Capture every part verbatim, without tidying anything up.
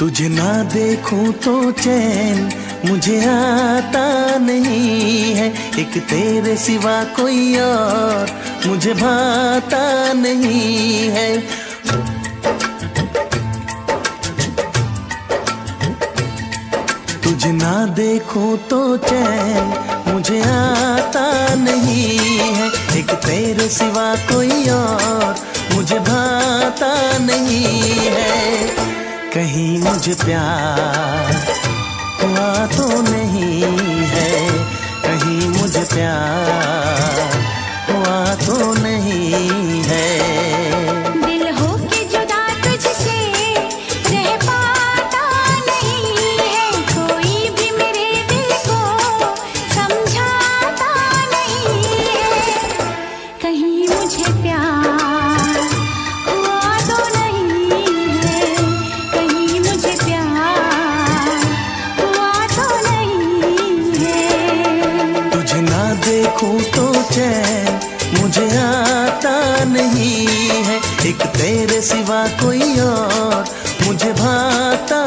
तुझे ना देखूं तो चैन मुझे आता नहीं है, एक तेरे सिवा कोई और मुझे भाता नहीं है। तुझे ना देखूं तो चैन मुझे आता नहीं है, एक तेरे सिवा कोई और मुझे भाता नहीं है। कहीं मुझे प्यार हुआ तो नहीं है, कहीं मुझे प्यार हुआ तो नहीं है। एक तेरे सिवा कोई और मुझे भाता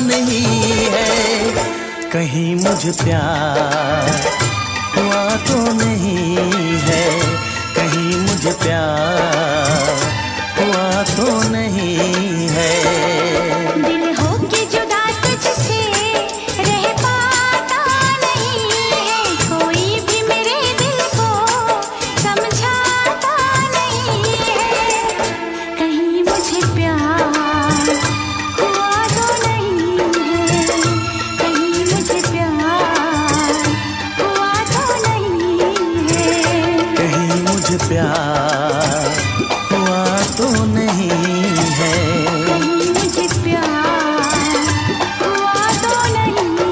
नहीं है। कहीं मुझे प्यार हुआ तो प्यार हुआ तो नहीं है, कहीं मुझे प्यार हुआ तो नहीं है।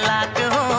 लाख हो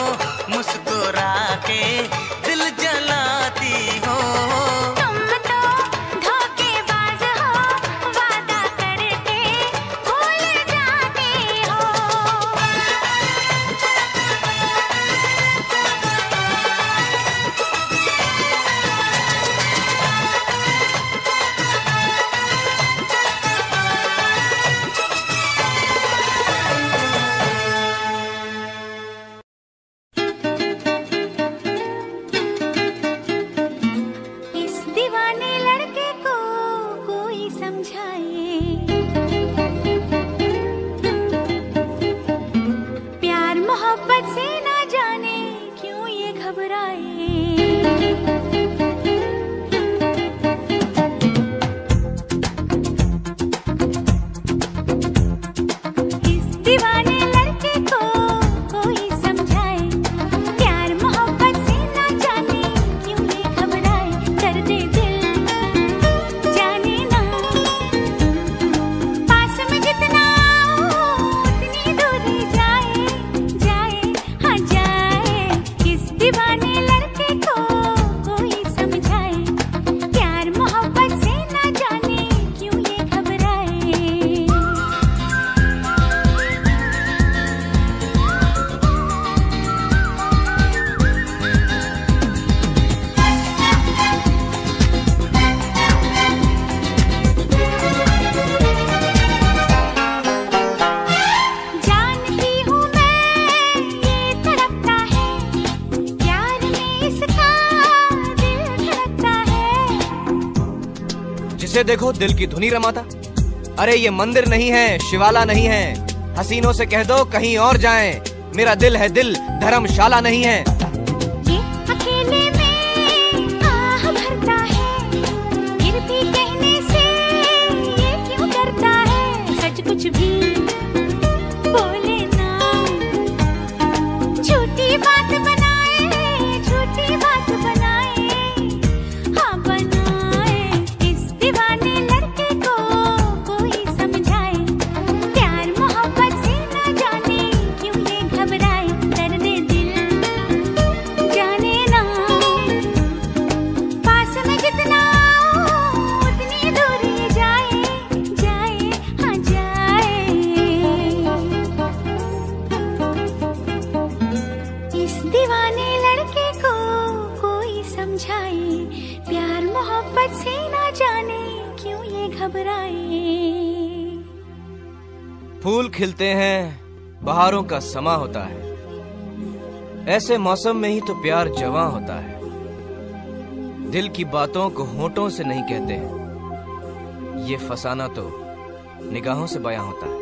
जिसे देखो दिल की धुनी रमाता। अरे ये मंदिर नहीं है, शिवाला नहीं है। हसीनों से कह दो कहीं और जाएं। मेरा दिल है दिल, धर्मशाला नहीं है। ये अकेले में आह भरता है, फिर भी कहने से ये क्यों करता है? सच कुछ भी बोले ना, झूठी बात बनाए, झूठी बात बनाए। दीवाने लड़के को कोई समझाए, प्यार मोहब्बत से ना जाने क्यों ये घबराए। फूल खिलते हैं, बहारों का समा होता है। ऐसे मौसम में ही तो प्यार जवां होता है। दिल की बातों को होठों से नहीं कहते, ये फसाना तो निगाहों से बयां होता है।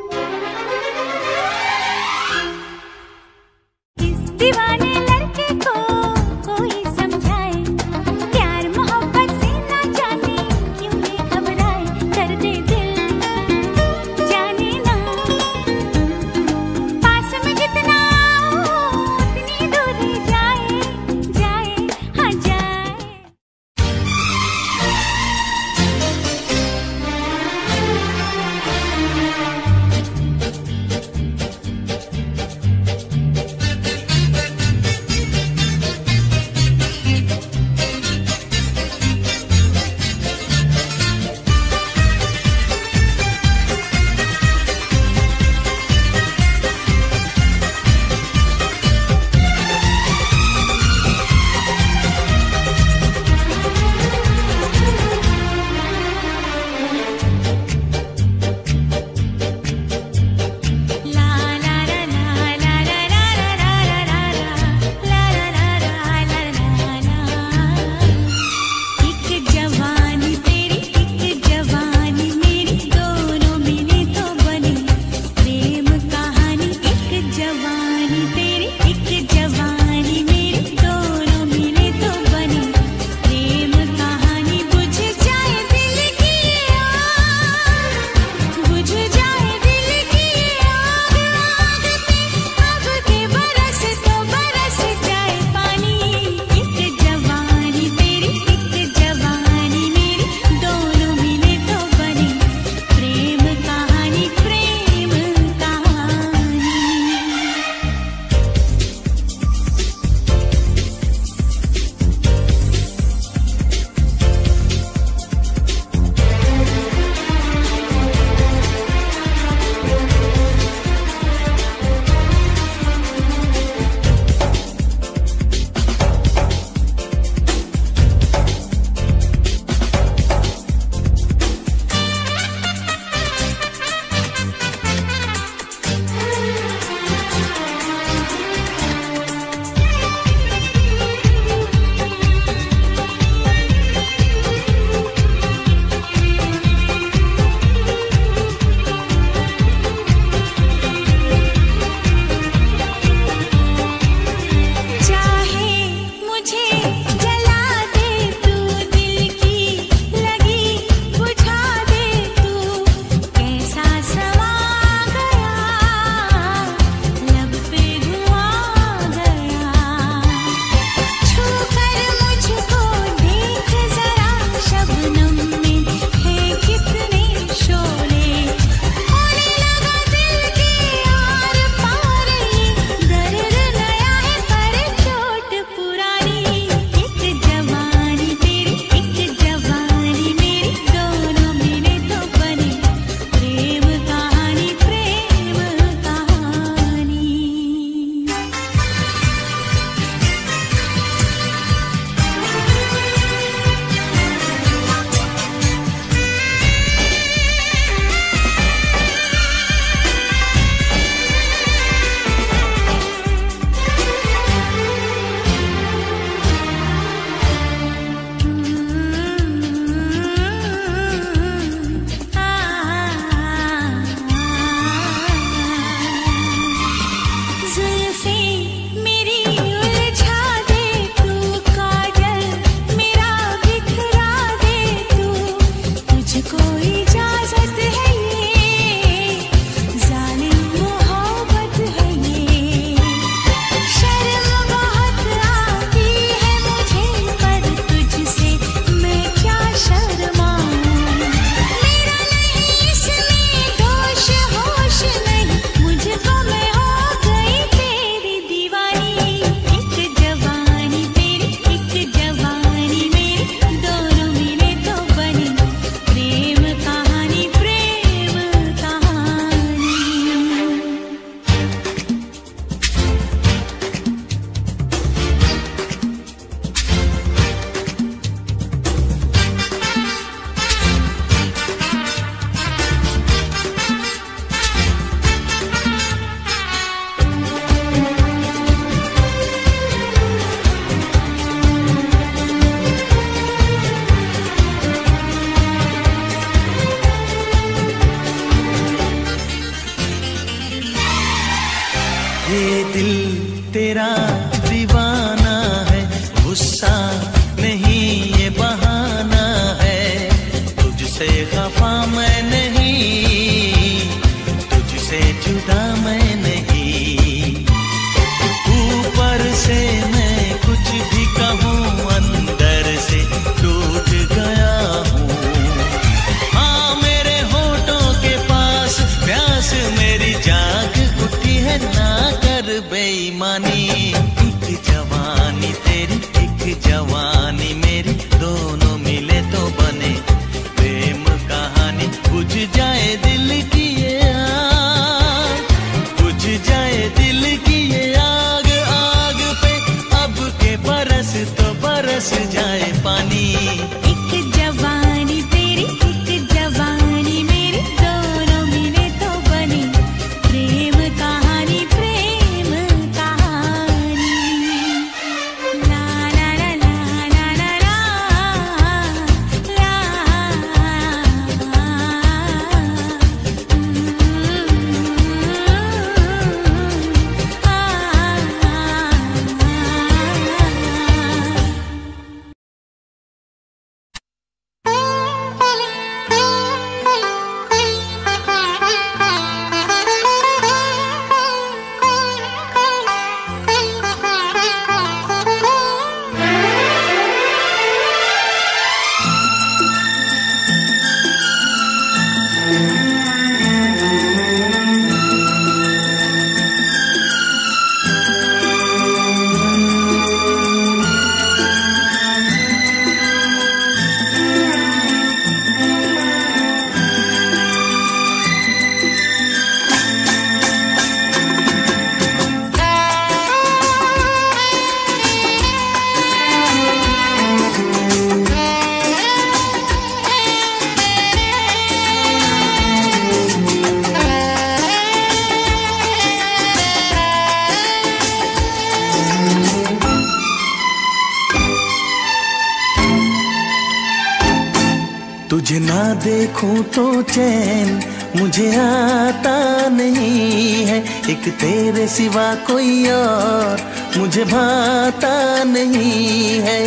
बेईमानी, एक जवानी तेरी एक जवानी मेरी, दोनों मिले तो बने प्रेम कहानी। बुझ जाए दिल की ये आग, बुझ जाए दिल की ये आग, आग पे अब के बरस तो बरस जाए पानी। एक जवानी तेरी एक जवानी मेरी, दोनों मिले तो बने प्रेम कहानी, प्रेम कहानी। ला ला ला ला ला ला ला ला। तुझे ना देखूं तो चैन मुझे आता नहीं है, एक तेरे सिवा कोई और मुझे भाता नहीं है।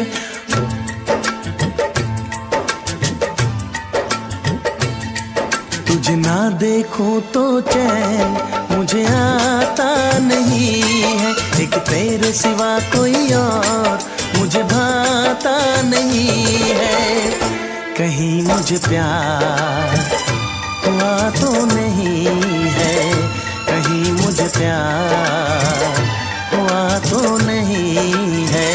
तुझे ना देखूं तो चैन मुझे आता नहीं है, एक तेरे सिवा कोई और मुझे भाता नहीं है। कहीं मुझे प्यार हुआ तो नहीं है, कहीं मुझे प्यार हुआ तो नहीं है।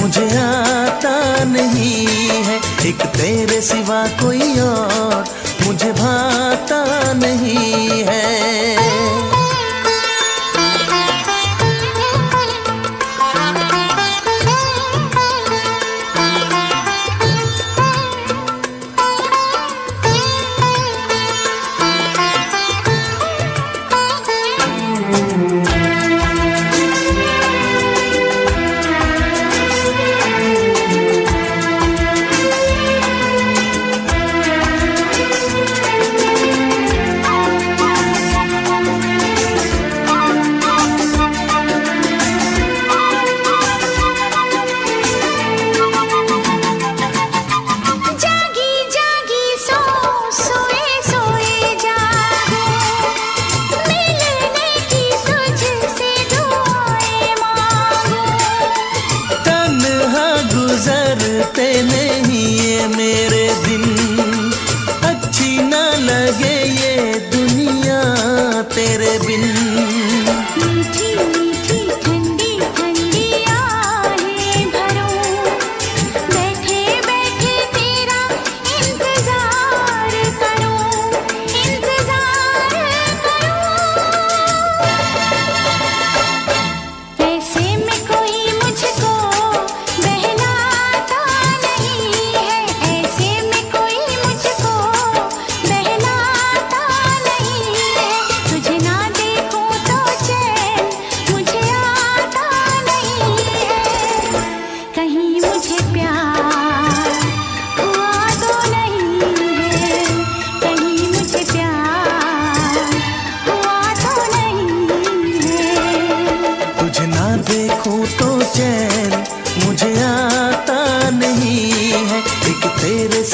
मुझे आता नहीं है, एक तेरे सिवा कोई और मुझे भाता नहीं है।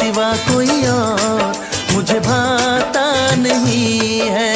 सिवा कोई और मुझे भाता नहीं है।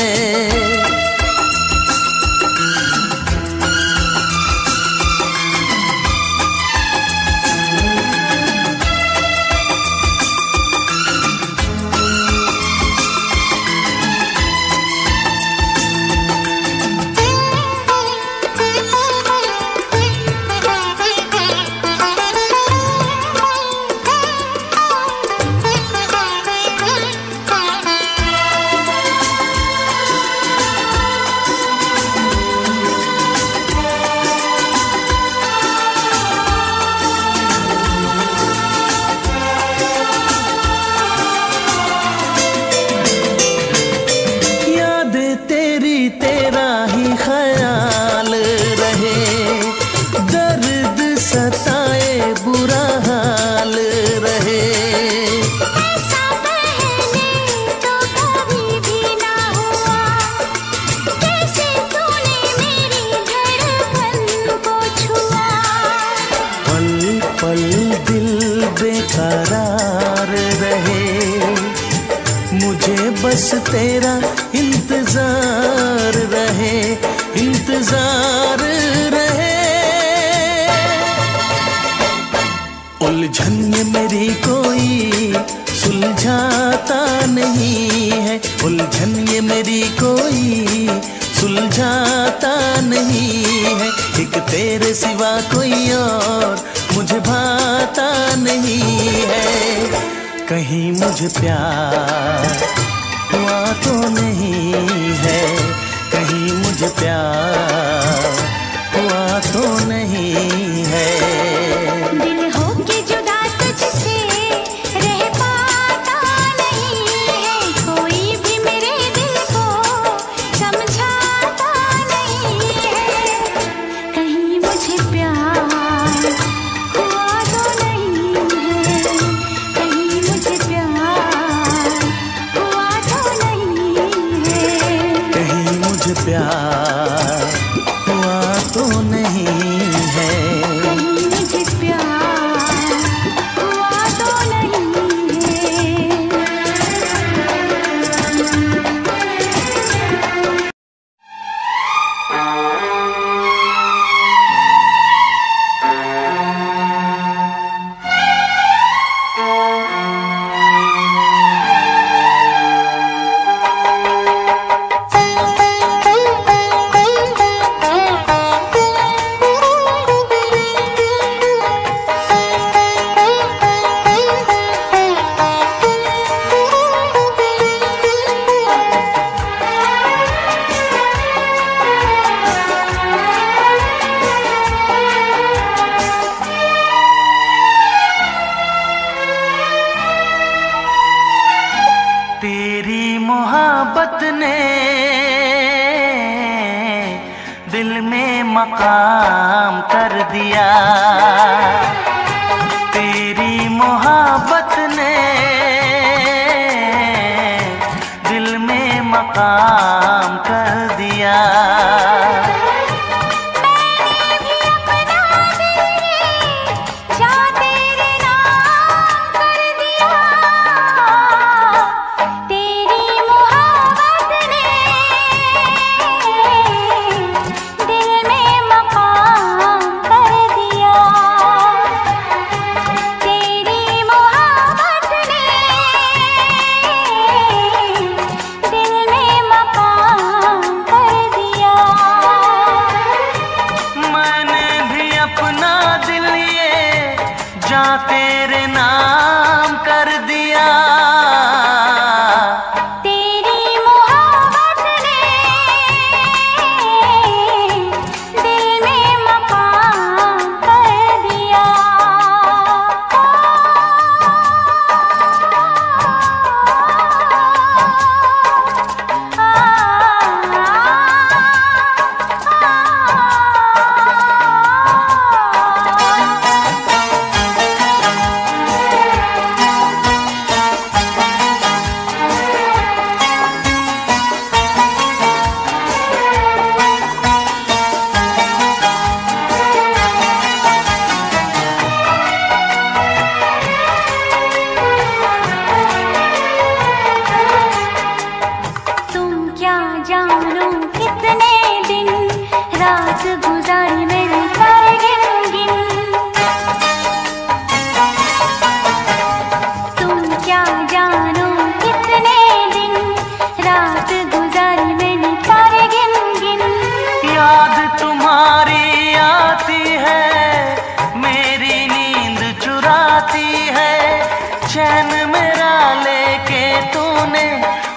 जीवन मेरा लेके तूने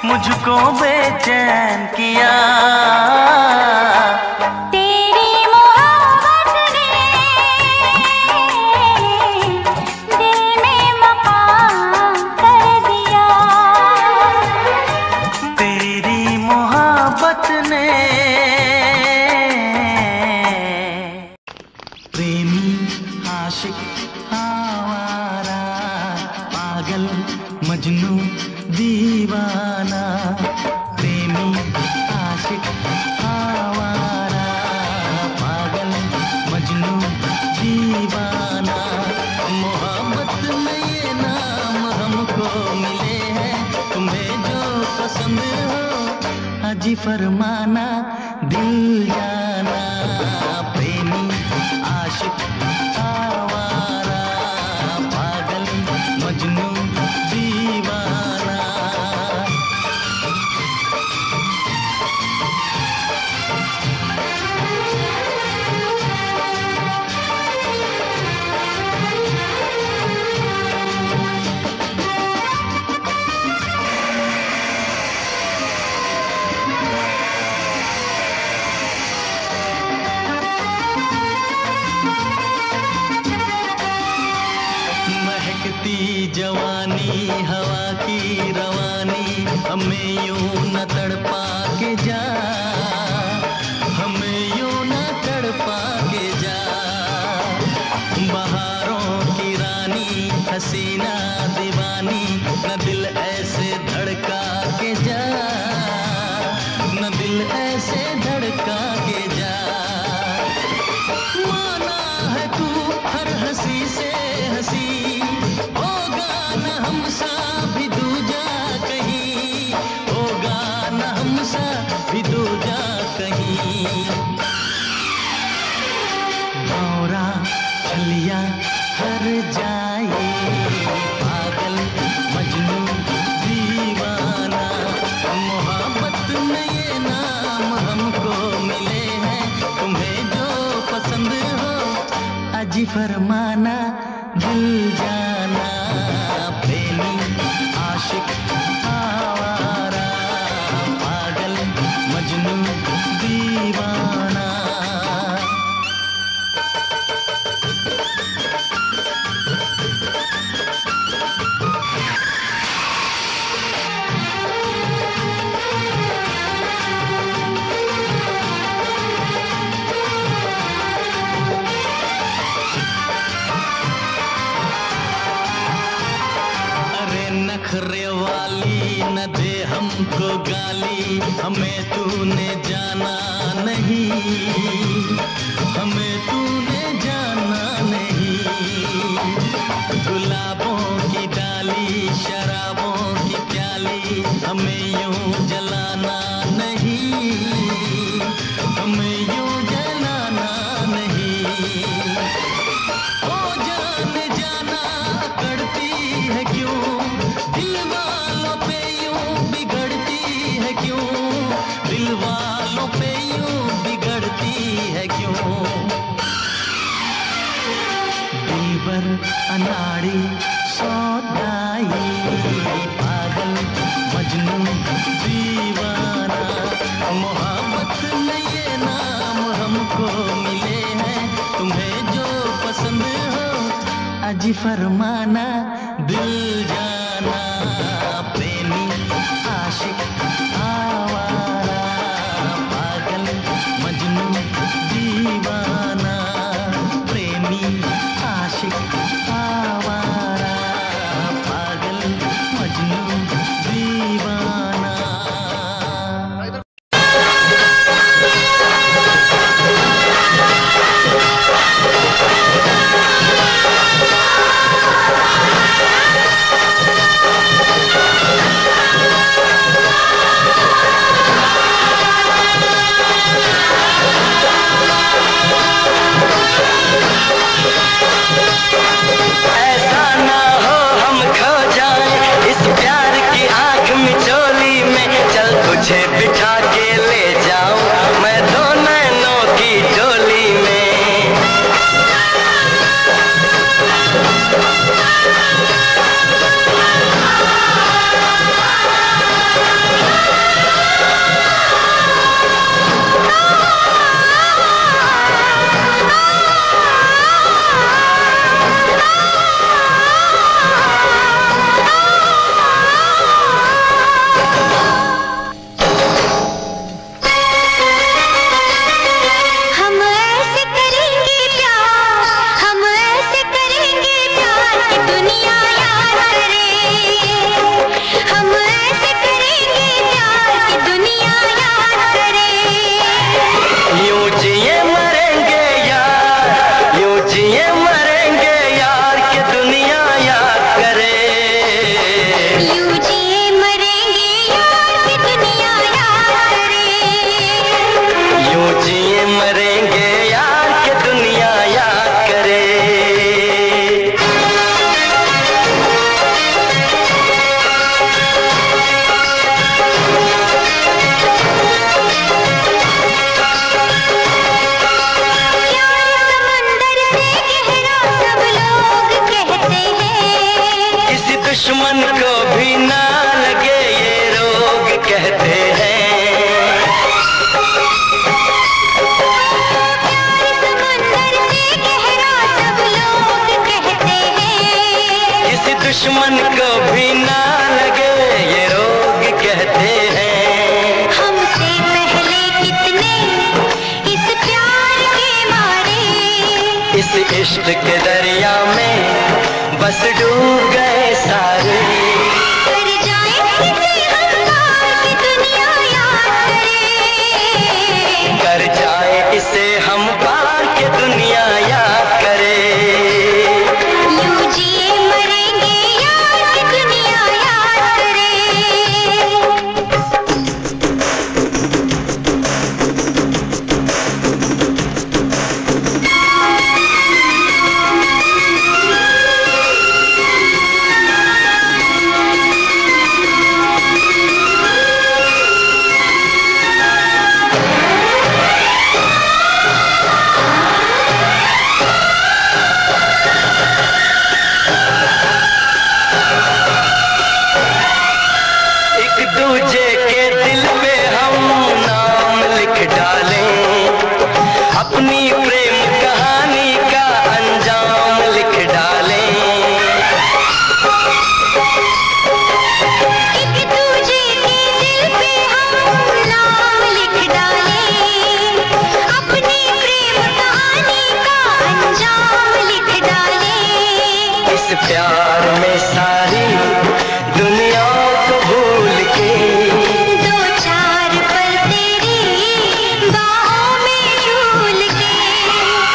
मुझको बेचैन किया। फरमाना दिल जाना प्रेमी आशिक आवारा पागल मजनू दीवाना। फरमाना दिल जाना प्रेमी आशिक आवारा पागल मजनू दीवाना। हमको गाली हमें तूने जाना नहीं, हमें तूने जाना नहीं। गुलाबों की डाली शराबों की प्याली हमें यूं जलाना नहीं, हमें यूं जलाना नहीं। ओ जान जाना करती है क्यों दिल वालों पे यूं क्यों, दिल वालों पे यूं बिगड़ती है क्यों। दिलबर अनाड़ी सौदाई पागल मजनू दीवाना। मोहब्बत में ये नाम हमको मिले हैं, तुम्हें जो पसंद हो अजी फरमाना दिल जाना प्रेमी आशिक भी ना लगे ये रोग कहते हैं। किसी दुश्मन को भी ना लगे ये रोग कहते हैं। हमसे पहले कितने इस प्यार के मारे, इस इश्क के दरिया में बस डूब गए सारे। मर जाए किसी हमकार की दुनिया याद करे, कर जाए किसे हमकार की दुनिया याद करे। यूं जिए मरेंगे यार की दुनिया याद करे। प्यार में सारी दुनिया को भूल के दो चार पल तेरी बाहों में झूल के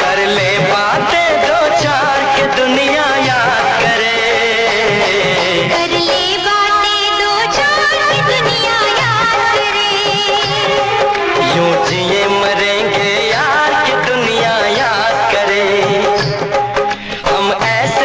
कर ले बातें दो चार के दुनिया याद करे। कर ले बातें दो चार के दुनिया याद करे। यूं जिए मरेंगे यार के दुनिया याद करे। हम ऐसे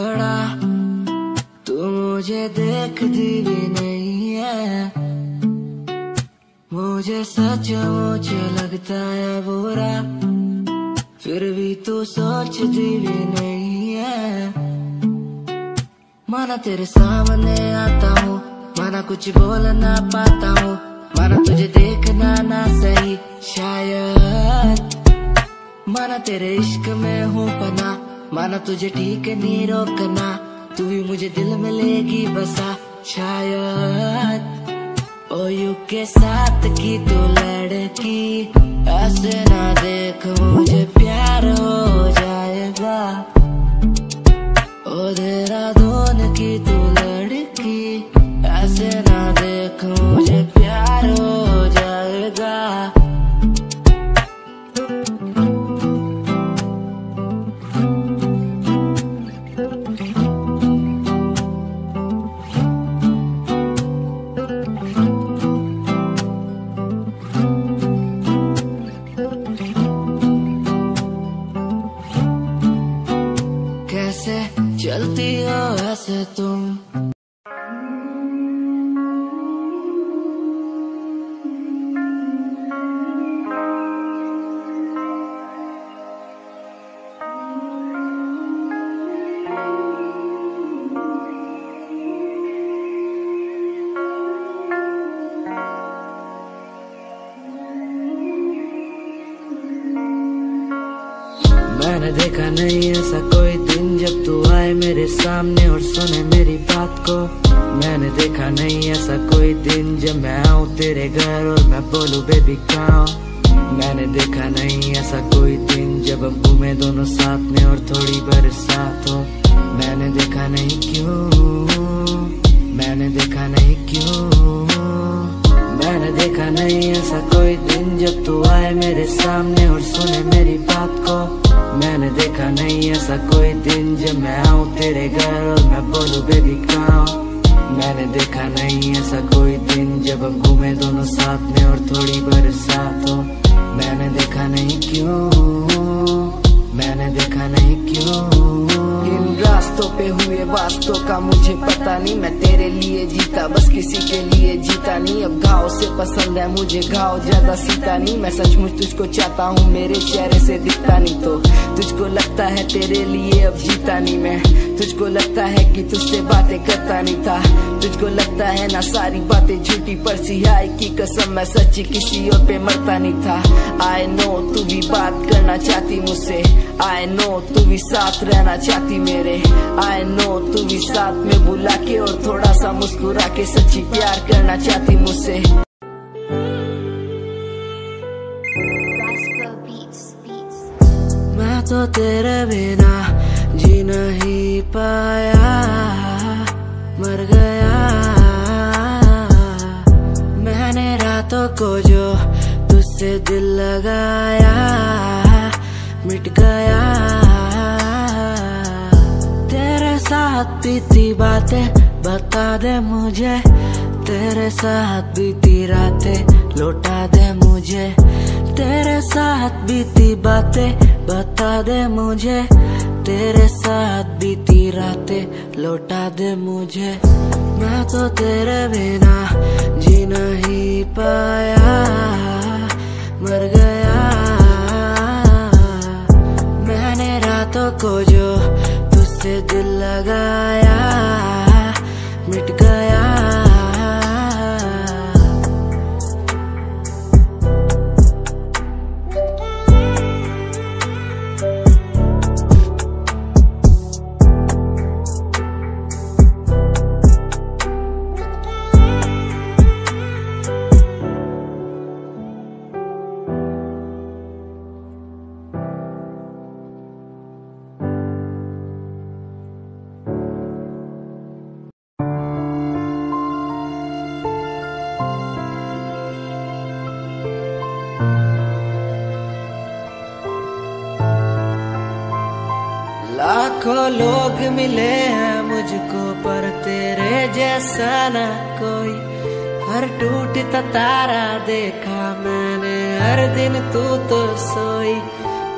खड़ा, तू मुझे देखती भी नहीं है। मुझे सच मुझे लगता है बुरा, फिर भी तू सोचती भी नहीं है। माना तेरे सामने आता हूँ, माना कुछ बोल ना पाता हूँ, माना तुझे देखना ना सही शायद, माना तेरे इश्क में हूँ पना, माना तुझे ठीक नहीं रोकना, तू भी मुझे दिल में लेगी बसा शायद। ओ यू के साथ की तू लड़की, ऐसे ना देख मुझे प्यार हो जाएगा। ओ देहरादून की तू लड़की, ऐसे ना देख मुझे प्यार हो जाएगा। चलती हो ऐसे तुम, मैंने देखा नहीं ऐसा कोई दिन जब तू आए मेरे सामने और सुने मेरी बात को। मैंने देखा नहीं ऐसा कोई दिन जब मैं आऊँ तेरे घर और मैं बोलूँ बेबी कहाँ। मैंने देखा नहीं ऐसा कोई दिन जब हम घूमे दोनों साथ में और थोड़ी बरसात हो। मैंने देखा नहीं क्यों, मैंने देखा नहीं क्यों, मैंने देखा नहीं ऐसा कोई दिन जब तू आए मेरे सामने और सुने मेरी बात को। मैंने देखा नहीं ऐसा कोई दिन जब मैं आऊँ तेरे घर और मैं बोलूँ बेबी कहाँ। मैंने देखा नहीं ऐसा कोई दिन जब हम घूमे दोनों साथ में और थोड़ी बरसात हो। मैंने देखा नहीं क्यों, मैंने देखा नहीं क्यों। इन रास्तों पे हुए वास्तों का मुझे पता नहीं, मैं तेरे लिए जीता बस किसी के लिए जीता नहीं। अब गाँव से पसंद है मुझे गाँव ज्यादा सीता नहीं, मैं सचमुच तुझको चाहता हूँ मेरे चेहरे से दिखता नहीं। तो तुझको लगता है तेरे लिए अब जीता नहीं मैं, तुझको लगता है कि तुझसे बातें करता नहीं था, तुझको लगता है ना सारी बातें झूठी पर सिहाई की कसम मैं सच्ची किसी और पे मरता नहीं था। आई नो तू भी बात करना चाहती मुझसे, आई नो तू भी साथ रहना चाहती मेरे, आई नो तू भी साथ में बुला के और थोड़ा सा मुस्कुरा के सच्ची प्यार करना चाहती मुझसे। मैं तो तेरे बिना जी नहीं पाया, मर गया। मैंने रातों को जो तुझसे दिल लगाया मिट गया। साथ बीती बातें बता दे मुझे, तेरे साथ बीती रातें लौटा दे मुझे, तेरे साथ बीती बातें बता दे मुझे, तेरे साथ बीती रातें लौटा दे मुझे। मैं तो तेरे बिना जी नहीं पाया, मर गया। मैंने रातों को जो से दिल लगाया मिट गया। लाखों लोग मिले हैं मुझको पर तेरे जैसा ना कोई। हर टूटता तारा देखा मैंने, हर दिन तू तो सोई।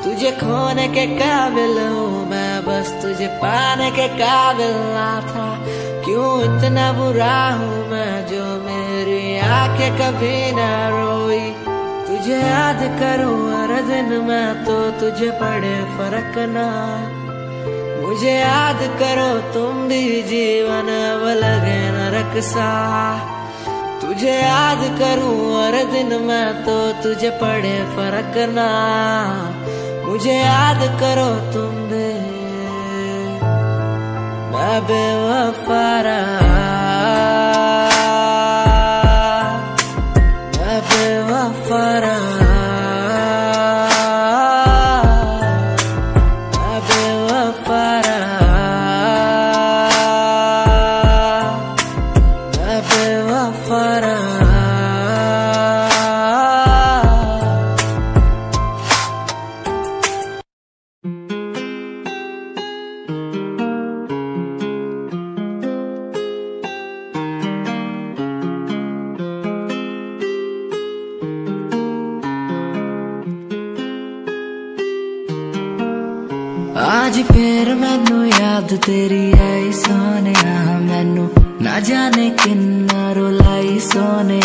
तुझे खोने के काबिल हूँ मैं, बस तुझे पाने के काबिल ना था। क्यों इतना बुरा हूँ मैं जो मेरी आंखें कभी ना रोई। तुझे याद करूँ हर दिन मैं तो तुझे पड़े फर्क ना। मुझे याद करो तुम भी जीवन अब लगे नरक सा। तुझे याद करूँ हर दिन मैं तो तुझे पड़े फर्क ना। मुझे याद करो तुम भी मैं बेवफा रहा, मैं बेवफा रहा। आज फिर मैनू याद तेरी आई सोने, मैनू ना जाने किन्ना रुलाई सोने।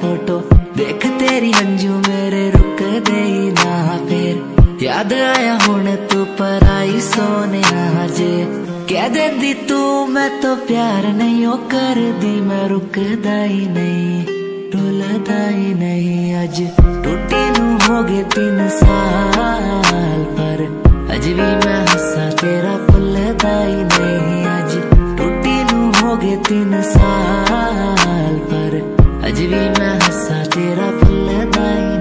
फोटो देख तेरी अंजू मेरे रुक दे ना, फिर याद आया हुण तू पर आई सोने। जे कह देंदी तू मैं तो प्यार नहीं ओ कर दी, मैं रुकदा ही नहीं रुलदा ही नहीं। अज टूटी नू हो गए तीन साल, पर अज भी मैं हंसा तेरा भुलदा ही नहीं। अज टूटी नू हो गए तीन साल, पर अज भी मैं हंसा तेरा भुलदा ही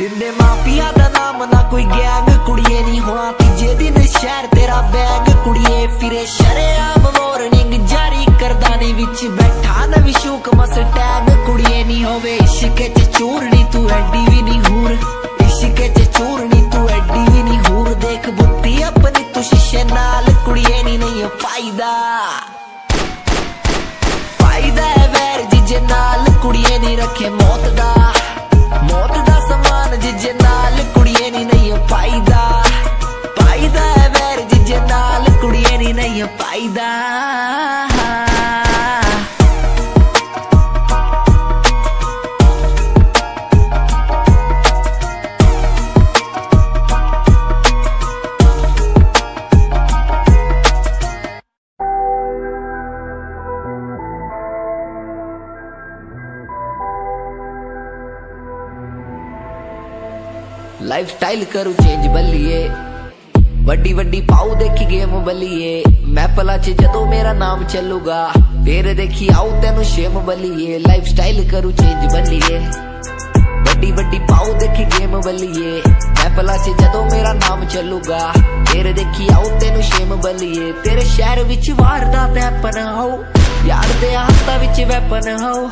दिने माफिया दा नाम ना कोई गैंग कुड़िए नहीं होना। तीजे दिन शहर तेरा बैग कुड़िए फिरे शरेआम वार्निंग जारी करदा नी। विच बैठा ना विशूक मस्टैग कुड़िए नहीं होवे। इश्के च चूरनी तू एडी भी नहीं हूर, इश्के च चूरनी तू एडी भी नहीं हूर। देख बुत्ती अपनी तू शीशे नाल कुड़िए नहीं नहीं फायदा फायदा है वैर जिजे नाल कुड़िए नहीं रखे। मौत दा मौत दा समान जिजे नाल कुड़िए नी नहीं फायदा फायदा है वैर जिजे नाल कुड़िए नी नहीं फायदा। लाइफस्टाइल करूं चेंज बलिए, वड्डी वड्डी पाऊ देखी गेम बलिए। मैं पला च जदों मेरा नाम चलूगा फिर देखी आऊ तेनू शेम बलिए। लाइफस्टाइल करूं चेंज बलिए, वड्डी वड्डी पाऊ देखी गेम बलिए। मैं पला च जदों मेरा नाम चलूगा फिर देखी आऊ तेनू शेम बलिए। तेरे शहर विच वारदात है पन हाओ, यार दे हाथां विच वैपन हाओ।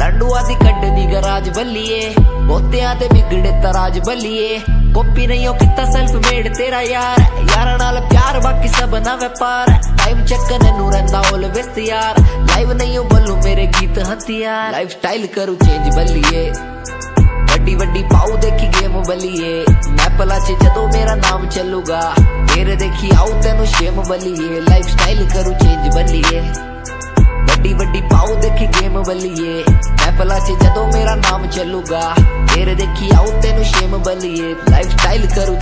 लंडुआ दी कड्डनी गराज बलिए, बोतिया ते बिगड़े तराज बलिए। कॉपी नहीं हो किता सेल्फ मेड तेरा यार, यारा नाल प्यार बाकी सब ना व्यापार। टाइम चक्कर नू रहिंदा ऑलवेज तैयार, लाइव नहीं हो बोलू मेरे गीत हथियार। लाइफस्टाइल करूं चेंज बलिए, वड्डी वड्डी पाऊ देखी गेम बलिए। मैं पला च जदों मेरा नाम चलूगा फिर देखी आऊ तेनू शेम बलिए। लाइफस्टाइल करूं चेंज बलिए, बड़ी बड़ी पाऊ देखी गेम बलिए। मैं पला च जदों मेरा नाम चलूगा फिर देखी आऊ तेनू शेम बलिए। लाइफस्टाइल करूं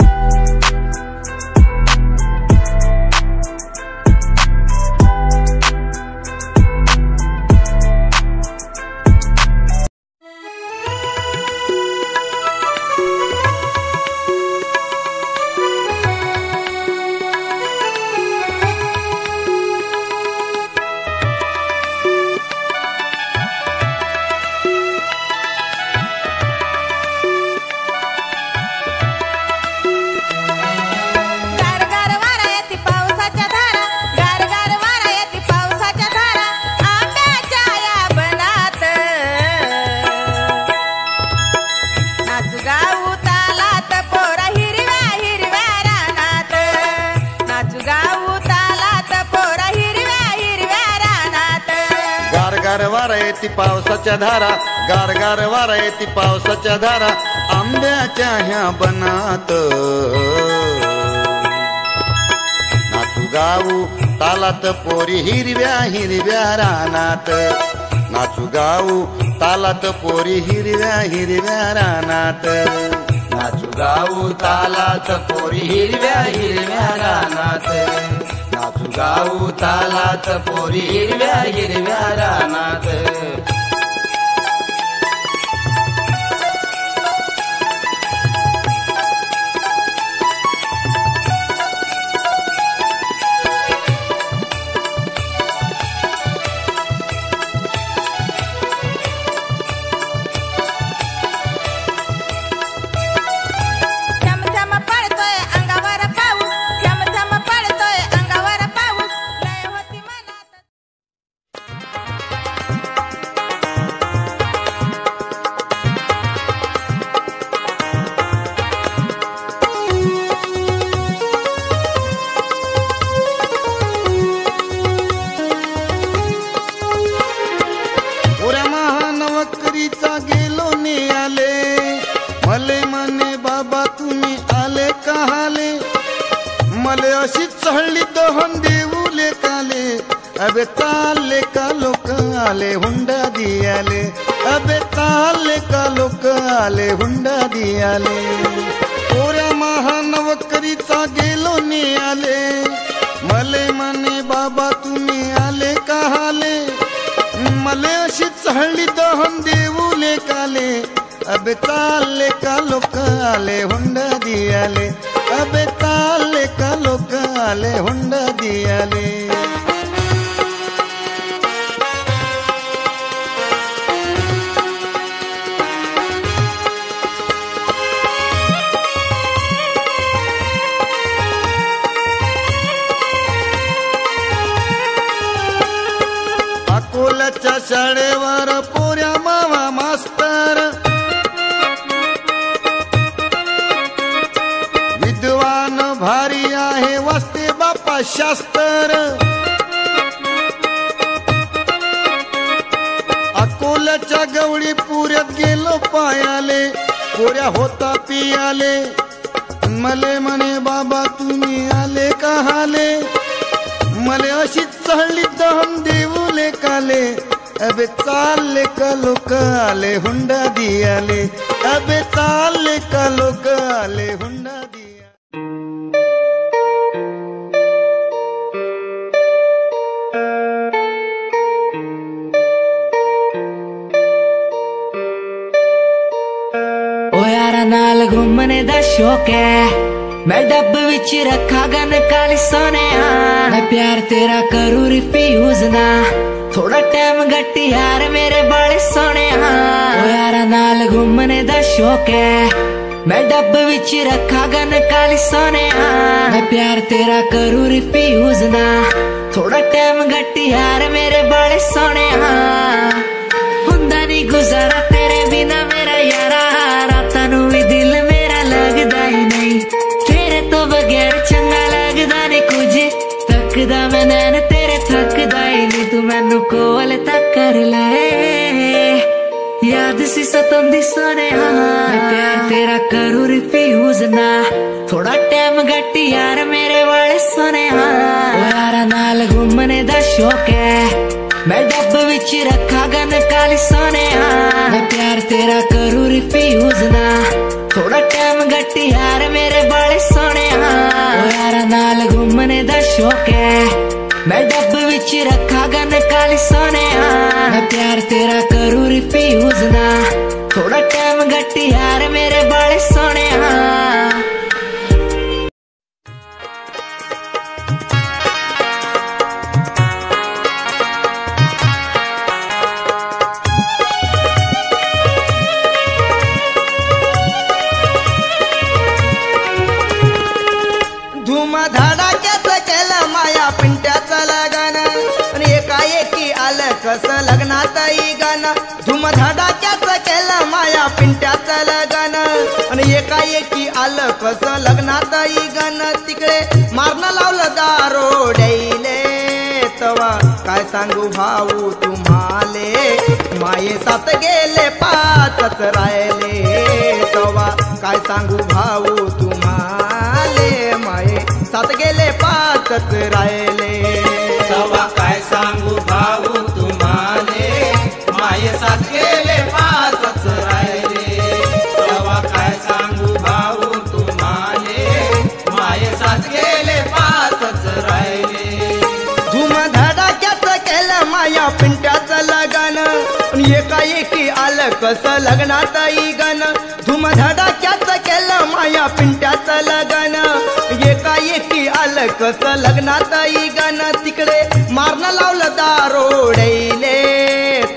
गारगार वारायती पावसाच्या धारा, गारगार वारायती पावसाच्या धारा आंब्याच्या ह्या बनात. नाचू गाऊ तालात पोरी हिरव्या हिरव्या रानात, नाचू गाऊ तालात पोरी हिरव्या हिरव्या रानात, नाचू गाऊ तालात पोरी हिरव्या हिरव्या रानात, नाचू गाऊ तालात पोरी हिरव्या हिरव्या रानात. अबे ताले का लोक आले हुंडा दियाले, अबे ताले का लोक आले हुंडा दियाले. पोऱ्या महानवकरीचा गेलो ने आले, मले मने बाबा तुम्ही आले काले, मले अशी चहळली दहन देऊले काले. अबे ताले का लोक आले हुंडा दियाले, अबे ताले का लोक आले हुंडा दियाले. अकोल्याच्या शाळेवर पोऱ्या मावा मास्तर, विद्वान भारी आहे वास्ते बापा शास्तर. अकोल्याच्या गवळी पुऱ्यात गेलो पायाले, पोऱ्या होता पियाले, मले म्हणे बाबा तुम्ही आले काले, मले अशी चहळली दहन देऊले काले. अबे चालले का लोक आले हुंडा दियाले, अबे चालले का लोक आले हुंडा दिया. ओ यारा नाल घूमने दा शौक है, मैं डब विच रखा गन काली सोने, मैं प्यार तेरा करू रिफ्यूज ना, थोड़ा टाइम घटी यार मेरे बाले सोने. ओ यारा नाल घूमने दा शौक है, मैं डब विच रखा गन काली सोने, मैं प्यार तेरा करू रिफ्यूज ना, थोड़ा टाइम घटी यार मेरे बाले सोने. हुंदा नी गुजारा तेरे बिना मेरा यारा, रातां नूं वी दिल मेरा लगदा ही नहीं, बगैर चंगा लगदा ने कुछ, तकदा मैं नैन तेरे थकदा ही नहीं. तू मैनू कोल तक कर ले, याद सी सतम दी सोने, मैं प्यार तेरा करू रिफ्यूज ना, थोड़ा टाइम घटी यार मेरे वाले सोने. ओ यारा नाल घूमने दा शौक है, मैं डब विच रखा गन काली सोने, मैं प्यार तेरा करू रिफ्यूज ना, थोड़ा टाइम घटी यार मेरे बाले सोने. ओ यारा नाल घूमने दा शौक है, मैं डब विच रखा गन काली सोने, मैं प्यार तेरा करू रिफ्यूज ना, थोड़ा टाइम घटी यार मेरे बाले सोने. कसं लग्नातही गाण, धुमधडाक्याच केलं माया पिंट्याचं लगन, आणि एकाएकी आलं कसं लग्नातही गाण. तिकडे मारणं लावलं दारोड्याईले तवा काय सांगू भाऊ तुम्हाले, मायेसात गेले पाचच राहिले तवा काय सांगू भाऊ तुम्हाले, मायेसात गेले पाचच राहिले तवा काय सांगू भाऊ तुम्हाले, मायेसात गेले पाचच राहिले तवा काय सांगू भाऊ तुम्हाले, मायेसात गेले पाचच राहिले। माया पिंट्याच लगन एकाएकी आलं कस लग्नात गण, धुमधडाक्याच केलं माया पिंट्याच लगन एकाएकी आलं कस लग्नात गण, तिकडे मारण लावलं दारोडैले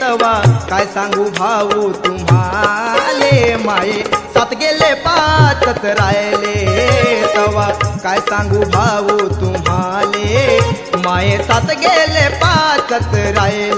तवा काय सांगू भाऊ तुम्हाले, माये सात गेले पाचच राहिले तवा काय सांगू भाऊ तुम्हाले, माये सात गेले पाचच राहिले।